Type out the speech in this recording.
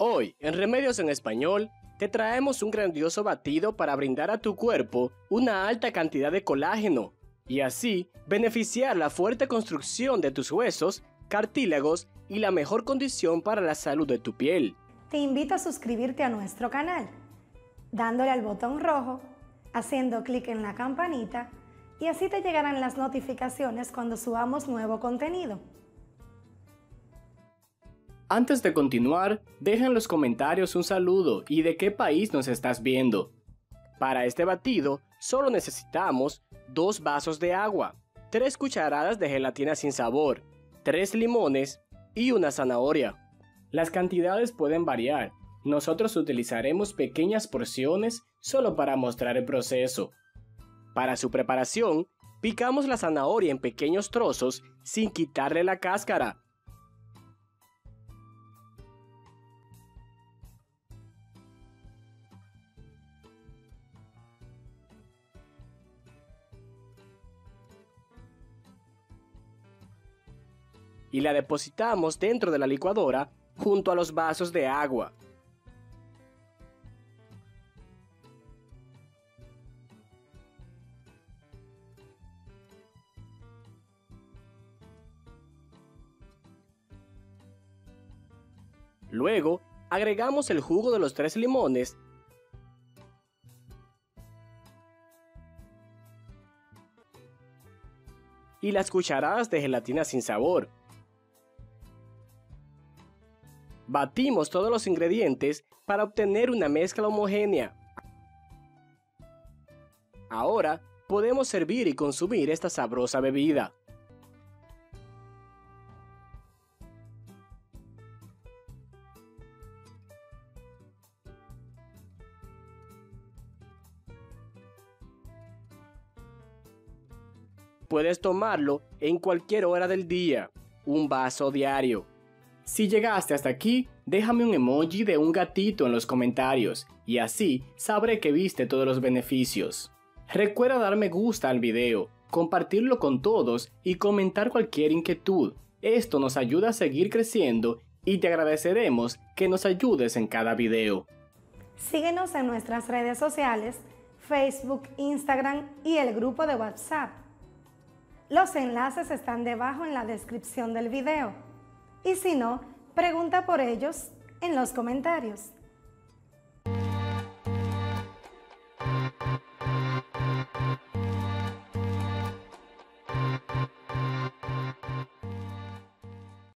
Hoy, en Remedios en Español, te traemos un grandioso batido para brindar a tu cuerpo una alta cantidad de colágeno y así beneficiar la fuerte construcción de tus huesos, cartílagos y la mejor condición para la salud de tu piel. Te invito a suscribirte a nuestro canal, dándole al botón rojo, haciendo clic en la campanita y así te llegarán las notificaciones cuando subamos nuevo contenido. Antes de continuar, deja en los comentarios un saludo y de qué país nos estás viendo. Para este batido, solo necesitamos 2 vasos de agua, 3 cucharadas de gelatina sin sabor, 3 limones y una zanahoria. Las cantidades pueden variar. Nosotros utilizaremos pequeñas porciones solo para mostrar el proceso. Para su preparación, picamos la zanahoria en pequeños trozos sin quitarle la cáscara. Y la depositamos dentro de la licuadora junto a los vasos de agua. Luego, agregamos el jugo de los 3 limones y las cucharadas de gelatina sin sabor. Batimos todos los ingredientes para obtener una mezcla homogénea. Ahora podemos servir y consumir esta sabrosa bebida. Puedes tomarlo en cualquier hora del día, un vaso diario. Si llegaste hasta aquí, déjame un emoji de un gatito en los comentarios y así sabré que viste todos los beneficios. Recuerda dar me gusta al video, compartirlo con todos y comentar cualquier inquietud. Esto nos ayuda a seguir creciendo y te agradeceremos que nos ayudes en cada video. Síguenos en nuestras redes sociales, Facebook, Instagram y el grupo de WhatsApp. Los enlaces están debajo en la descripción del video. Y si no, pregunta por ellos en los comentarios.